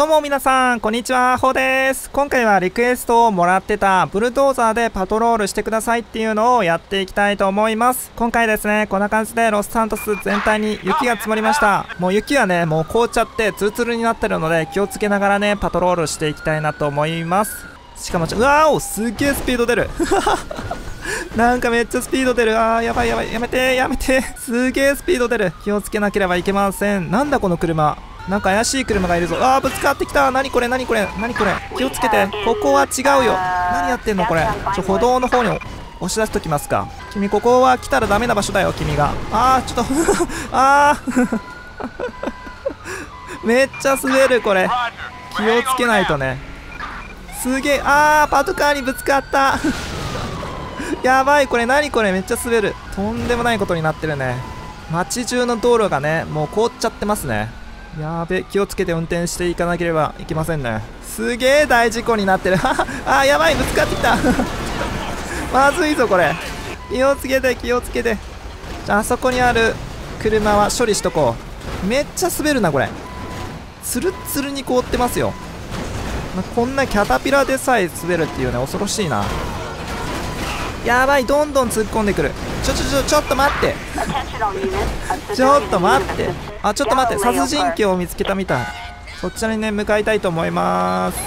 どうも皆さん、こんにちは、ほうです。今回はリクエストをもらってたブルドーザーでパトロールしてくださいっていうのをやっていきたいと思います。今回ですね、こんな感じでロスサントス全体に雪が積もりました。もう雪はね、もう凍っちゃってツルツルになってるので気をつけながらね、パトロールしていきたいなと思います。しかも、うわーお、すっげースピード出る。なんかめっちゃスピード出る。あー、やばいやばい。やめて、やめて。すげースピード出る。気をつけなければいけません。なんだこの車。なんか怪しい車がいるぞ。あー、ぶつかってきた。何これ何これ何これ。気をつけて。ここは違うよ。何やってんのこれ。歩道の方に押し出しときますか。君、ここは来たらダメな場所だよ、君が。あー、ちょっとあーめっちゃ滑る、これ。気をつけないとね。すげえ。あー、パトカーにぶつかったやばい、これ何これ、めっちゃ滑る。とんでもないことになってるね。街中の道路がね、もう凍っちゃってますね。やーべ、気をつけて運転していかなければいけませんね。すげえ大事故になってるあー、やばい、ぶつかってきたまずいぞこれ。気をつけて気をつけて。じゃあ、あそこにある車は処理しとこう。めっちゃ滑るなこれ。ツルッツルに凍ってますよ。こんなキャタピラでさえ滑るっていうね、恐ろしいな。やばい、どんどん突っ込んでくる。ちょっと待ってちょっと待って。あ、ちょっと待って、殺人鬼を見つけたみたい。そちらにね、向かいたいと思います。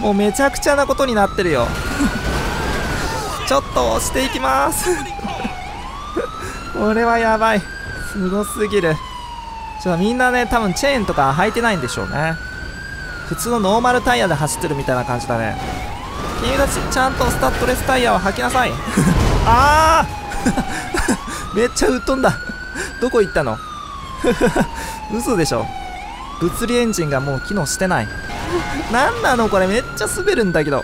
もうめちゃくちゃなことになってるよちょっと押していきますこれはやばい、すごすぎる。ちょっとみんなね、多分チェーンとか履いてないんでしょうね。普通のノーマルタイヤで走ってるみたいな感じだね。君たち、ちゃんとスタッドレスタイヤを履きなさいあーめっちゃ吹っ飛んだどこ行ったの嘘でしょ。物理エンジンがもう機能してないなんなのこれ、めっちゃ滑るんだけど。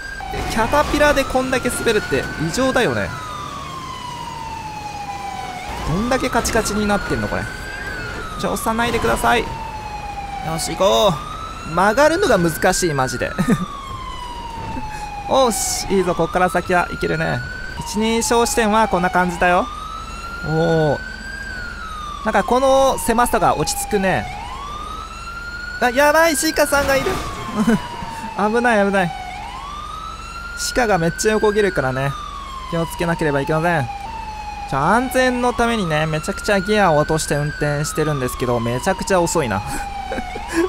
キャタピラでこんだけ滑るって異常だよね。どんだけカチカチになってんのこれ。じゃあ、押さないでください。よし、行こう。曲がるのが難しい、マジでおし、いいぞ、こっから先はいけるね。一人称視点はこんな感じだよ。おお、なんかこの狭さが落ち着くね。あ、やばい、シカさんがいる危ない危ない。シカがめっちゃ横切るからね、気をつけなければいけません。じゃあ、安全のためにね、めちゃくちゃギアを落として運転してるんですけど、めちゃくちゃ遅いな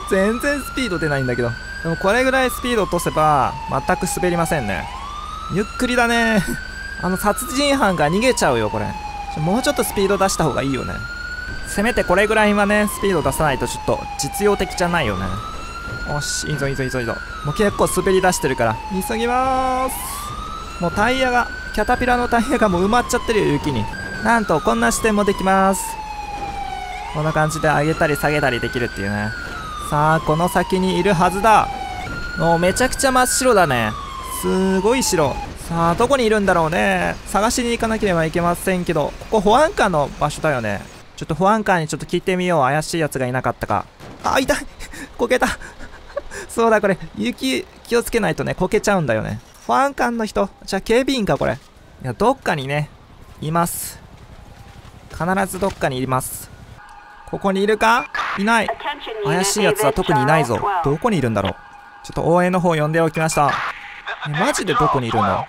全然スピード出ないんだけど。でもこれぐらいスピード落とせば全く滑りませんね。ゆっくりだね殺人犯が逃げちゃうよこれ。もうちょっとスピード出した方がいいよね。せめてこれぐらいはね、スピード出さないとちょっと実用的じゃないよね。よし、いいぞいいぞいいぞいいぞ。もう結構滑り出してるから急ぎまーす。もうタイヤが、キャタピラのタイヤがもう埋まっちゃってるよ、雪に。なんとこんな視点もできます。こんな感じで上げたり下げたりできるっていうね。さあ、この先にいるはずだ。もうめちゃくちゃ真っ白だね。すごい白。さあ、どこにいるんだろうね。探しに行かなければいけませんけど、ここ保安官の場所だよね。ちょっと保安官にちょっと聞いてみよう。怪しいやつがいなかったか。あ、痛いこけたそうだ、これ雪気をつけないとね、こけちゃうんだよね。保安官の人、じゃあ警備員かこれ。いや、どっかにねいます。必ずどっかにいます。ここにいるかいない。怪しいやつは特にいないぞ。どこにいるんだろう。ちょっと応援の方呼んでおきました。マジでどこにいるの、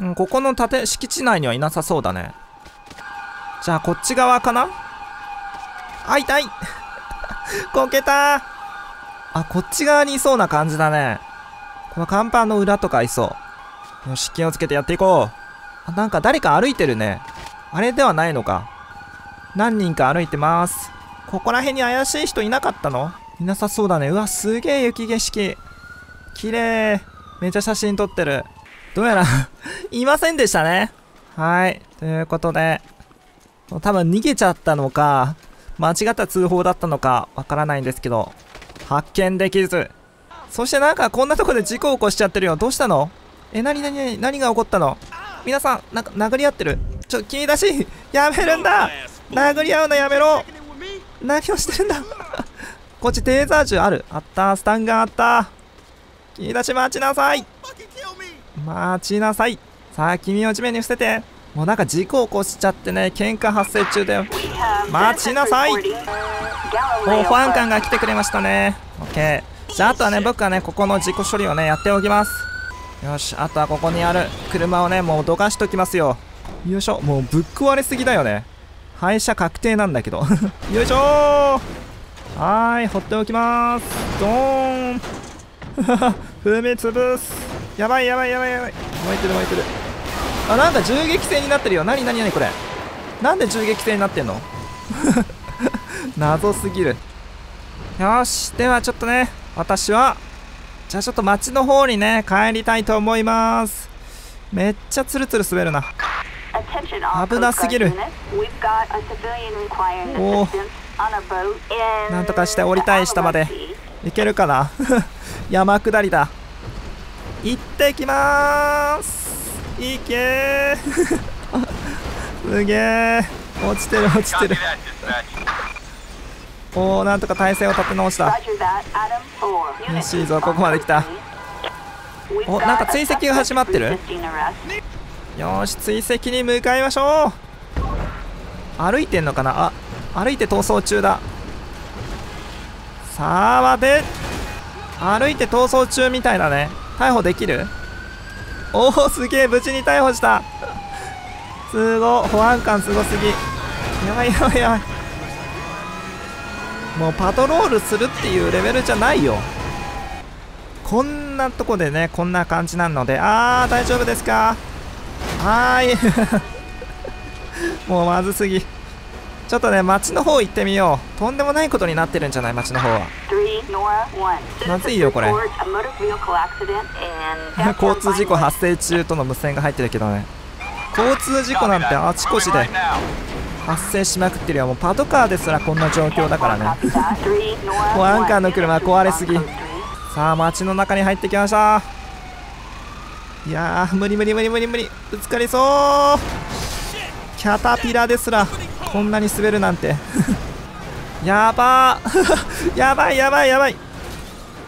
うん、ここの敷地内にはいなさそうだね。じゃあ、こっち側かな。あ、痛いこけた。あ、こっち側にいそうな感じだね。この看板の裏とかいそう。よし、気をつけてやっていこう。あ、なんか誰か歩いてるね。あれではないのか。何人か歩いてます。ここら辺に怪しい人いなかったの？いなさそうだね。うわ、すげえ雪景色。綺麗。めっちゃ写真撮ってる。どうやら、いませんでしたね。はい。ということで、多分逃げちゃったのか、間違った通報だったのか、わからないんですけど、発見できず。そしてなんかこんなとこで事故を起こしちゃってるよ。どうしたの？え、何が起こったの？皆さん、なんか殴り合ってる。君だし、やめるんだ！殴り合うのやめろ！何をしてるんだこっちテーザー銃ある。あった、スタンガンあった。君たち、待ちなさい待ちなさい。さあ、君を地面に伏せて。もうなんか事故を起こしちゃってね、喧嘩発生中だよ。待ちなさい。もう保安官が来てくれましたね。オッケー。じゃああとはね、僕はねここの自己処理をねやっておきます。よし、あとはここにある車をねもうどかしときますよ。よいしょ。もうぶっ壊れすぎだよね。廃車確定なんだけどよいしょー。はーい、放っておきます。ドーン踏み潰す。やばいやばいやばいやばい。燃えてる燃えてる。あ、なんか銃撃戦になってるよ。なになになにこれ、なんで銃撃戦になってんの謎すぎる。よし、ではちょっとね、私はじゃあちょっと町の方にね帰りたいと思います。めっちゃツルツル滑るな。危なすぎる。おお、なんとかして降りたい。下まで行けるかな山下りだ。行ってきまーす。行けーすげえ、落ちてる落ちてるおお、なんとか体勢を立て直した。よし、いいぞ、ここまで来た。お、なんか追跡が始まってる。よし、追跡に向かいましょう。歩いてんのかな。あ、歩いて逃走中だ。さあ待て、歩いて逃走中みたいだね。逮捕できる。おお、すげえ、無事に逮捕した。すごい、保安官すごすぎ。やばいやばいやばい。もうパトロールするっていうレベルじゃないよ。こんなとこでね、こんな感じなので。あー、大丈夫ですか。はーいもうまずすぎ。ちょっとね、町の方行ってみよう。とんでもないことになってるんじゃない、町の方は。まずいよこれ交通事故発生中との無線が入ってるけどね。交通事故なんてあちこちで発生しまくってるよ。もうパトカーですらこんな状況だからね保安官の車壊れすぎ。さあ町の中に入ってきました。いやー、無理無理無理無理無理。ぶつかりそう。キャタピラですらこんなに滑るなんてやばーやばいやばいやばい。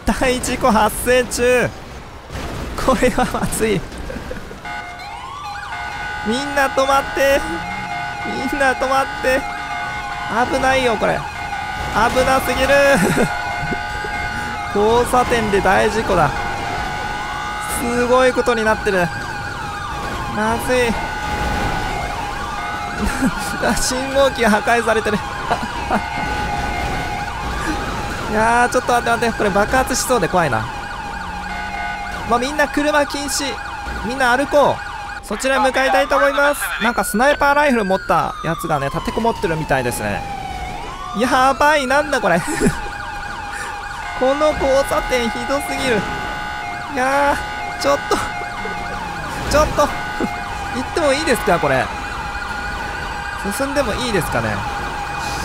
大事故発生中。これはまずいみんな止まって、みんな止まって。危ないよこれ、危なすぎる交差点で大事故だ。すごいことになってる。まずい信号機が破壊されてるいやー、ちょっと待って待って、これ爆発しそうで怖いな。まあ、みんな車禁止、みんな歩こう。そちらへ向かいたいと思います。なんかスナイパーライフル持ったやつがね立てこもってるみたいですね。やばい、なんだこれこの交差点ひどすぎる。いやー、ちょっとちょっと行ってもいいですか、これ進んでもいいですかね。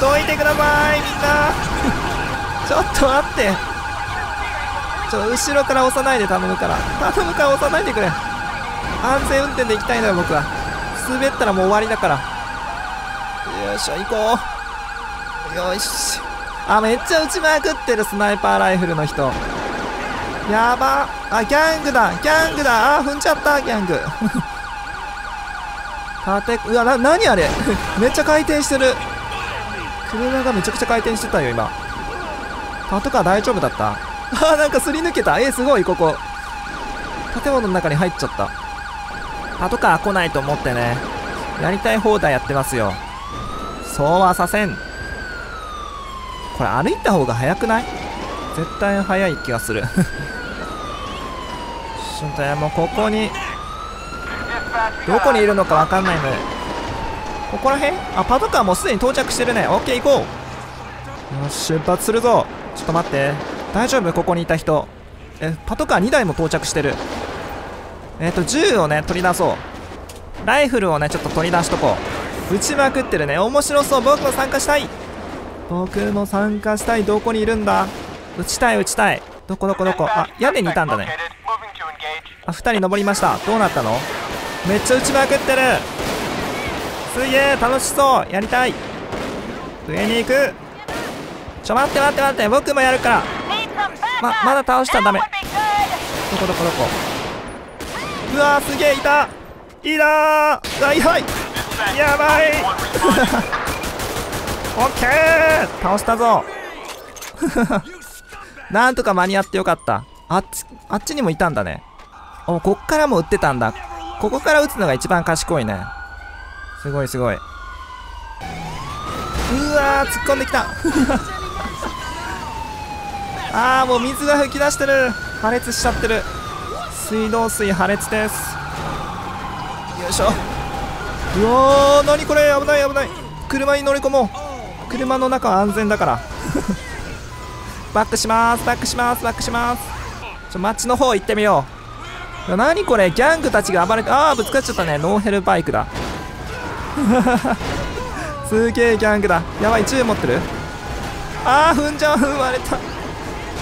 どいてくださいみんなちょっと待って、ちょっと後ろから押さないで、頼むから頼むから押さないでくれ。安全運転で行きたいのよ僕は。滑ったらもう終わりだから。よいしょ、行こう。よいしょ。あ、めっちゃ撃ちまくってるスナイパーライフルの人。やば。あ、ギャングだギャングだ。あ、踏んじゃったギャングうわ、何あれめっちゃ回転してる。車がめちゃくちゃ回転してたよ今。パトカー大丈夫だった。あ、なんかすり抜けた。すごい、ここ建物の中に入っちゃった。パトカー来ないと思ってね、やりたい放題やってますよ。そうはさせん。これ歩いた方が早くない？絶対早い気がするちょっとね、もうここにどこにいるのかわかんないので、ここら辺。あ、パトカーもうすでに到着してるね。オッケー、行こう。よし、出発するぞ。ちょっと待って、大丈夫？ここにいた人。パトカー2台も到着してる。銃をね取り出そう。ライフルをねちょっと取り出しとこう。撃ちまくってるね。面白そう。僕も参加したい、僕も参加したい。どこにいるんだ。撃ちたい撃ちたい。どこどこどこ。あ、屋根にいたんだね。あ、2人登りました。どうなったの。めっちゃ撃ちまくってる。すげえ、楽しそう。やりたい。上に行く。ちょ、待って待って待って、僕もやるから。まだ倒したらダメ。どこどこどこ。うわー、すげえ、いたいいなー。うわ、やばいやばいオッケー、倒したぞなんとか間に合ってよかった。あっちにもいたんだね。お、こっからも打ってたんだ。ここから打つのが一番賢いね。すごいすごい。うわー、突っ込んできた。ああ、もう水が噴き出してる。破裂しちゃってる。水道水破裂です。よいしょ。うおー、何これ、危ない危ない。車に乗り込もう。車の中は安全だから。バックします、バックします、バックします。街の方行ってみよう。何これ、ギャングたちが暴れて、ああぶつかっちゃったね。ノーヘルバイクだ。すげえギャングだ。やばい、銃持ってる。ああ踏んじゃう、踏まれた。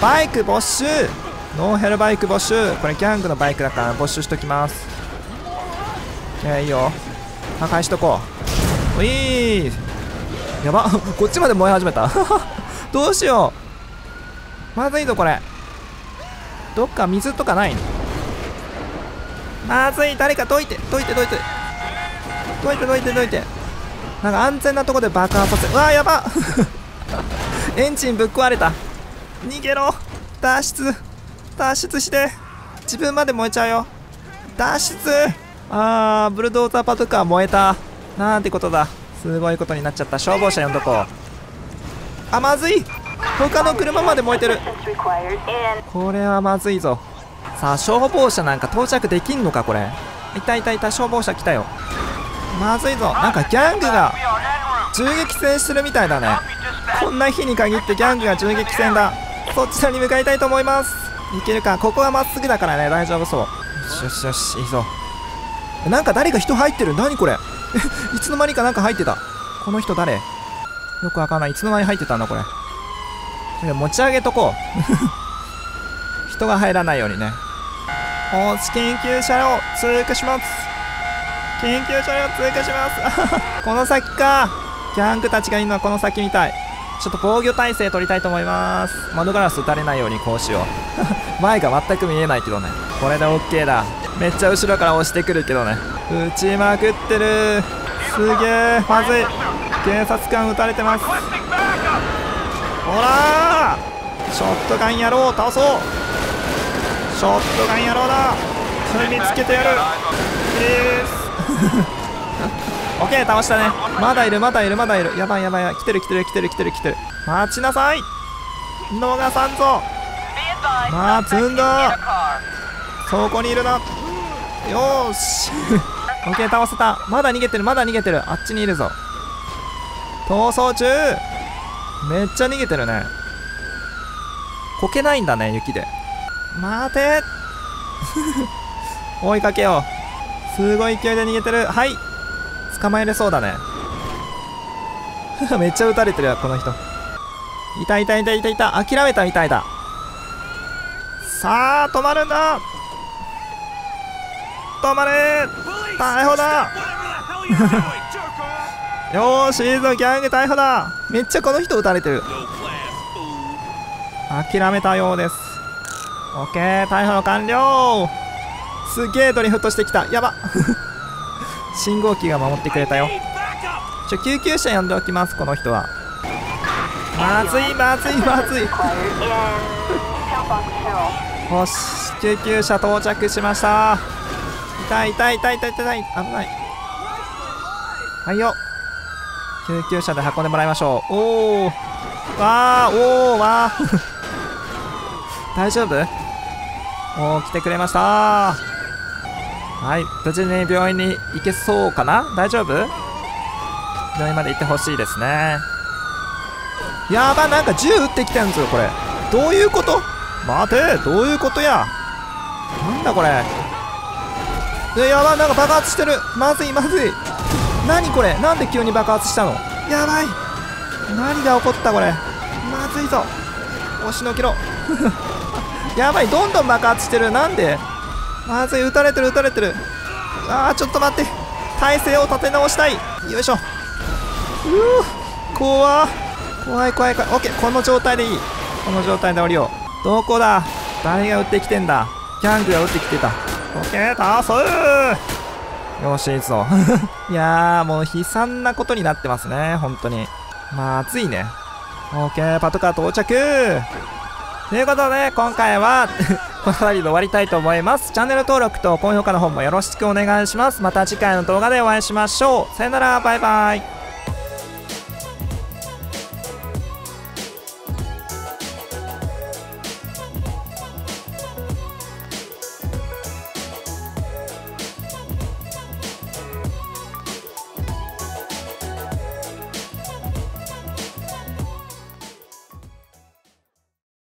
バイク没収。ノーヘルバイク没収。これギャングのバイクだから没収しときます。いいよ、破壊しとこう。ウィー、やば。こっちまで燃え始めた。どうしよう、まずいぞこれ。どっか水とかないの？まずい、誰かどいて。なんか安全なとこで爆発させ、うわーやば。エンジンぶっ壊れた。逃げろ、脱出して。自分まで燃えちゃうよ。脱出。あー、ブルドーザーパトカー燃えた。なんてことだ。すごいことになっちゃった。消防車呼んどこう。あ、まずい、他の車まで燃えてる。これはまずいぞ。さあ、消防車なんか到着できんのかこれ。いたいたいた、消防車来たよ。まずいぞ。なんかギャングが銃撃戦してるみたいだね。こんな日に限ってギャングが銃撃戦だ。そちらに向かいたいと思います。いけるか。ここはまっすぐだからね、大丈夫そう。よしよしよし、いいぞ。なんか誰か人入ってる。何これ。いつの間にかなんか入ってた。この人誰、よくわかんない。いつの間に入ってたんだこれ。持ち上げとこう。人が入らないようにね。おーし、緊急車両通過します。緊急車両通過します。この先か。ギャングたちがいるのはこの先みたい。ちょっと防御態勢取りたいと思います。窓ガラス打たれないようにこうしよう。前が全く見えないけどね。これで OK だ。めっちゃ後ろから押してくるけどね。撃ちまくってる。すげえ、まずい。警察官撃たれてます。ほらー、ショットガン野郎を倒そう。ショットガン野郎だ。踏みつけてやる。オッケー、倒したね。まだいる。やばいやばいやばい。来てる。待ちなさい、逃さんぞ。待つんだ、そこにいるな。よーし。オッケー、倒せた。まだ逃げてる。あっちにいるぞ。逃走中。めっちゃ逃げてるね。こけないんだね、雪で。待て。追いかけよう。すごい勢いで逃げてる。はい、捕まえれそうだね。めっちゃ撃たれてるよこの人。いた。諦めたみたいだ。さあ、止まるんだ。止まれー、逮捕だ。よーし、いいぞ、ギャング逮捕だ。めっちゃこの人撃たれてる。諦めたようです。オッケー、逮捕の完了。すげえドリフトしてきた。やば。信号機が守ってくれたよ。救急車呼んでおきます。この人はまずい。よし、救急車到着しました。痛い、危ない。はいよ、救急車で運んでもらいましょう。おお、わー、おお、わー。大丈夫？おー、来てくれました。はい、無事に病院に行けそうかな。大丈夫？病院まで行ってほしいですね。やば、なんか銃撃ってきたんですよこれ。どういうこと？待て、どういうことや。なんだこれ。やば、なんか爆発してる。まずい。何これ、なんで急に爆発したの。やばい、何が起こったこれ。まずいぞ、押しのけろ。やばい、どんどん爆発してる。なんで。まずい、撃たれてる。あー、ちょっと待って、体勢を立て直したい。よいしょ。うー、怖い。オッケー、この状態でいい。この状態で降りよう。どこだ、誰が撃ってきてんだ。ギャングが撃ってきてた。オッケー、倒そう。よし、いいぞ。いやー、もう悲惨なことになってますね、本当に。まあ、暑いね。オッケー、パトカー到着。ということで、今回はこの辺りで終わりたいと思います。チャンネル登録と高評価の方もよろしくお願いします。また次回の動画でお会いしましょう。さよなら、バイバイ。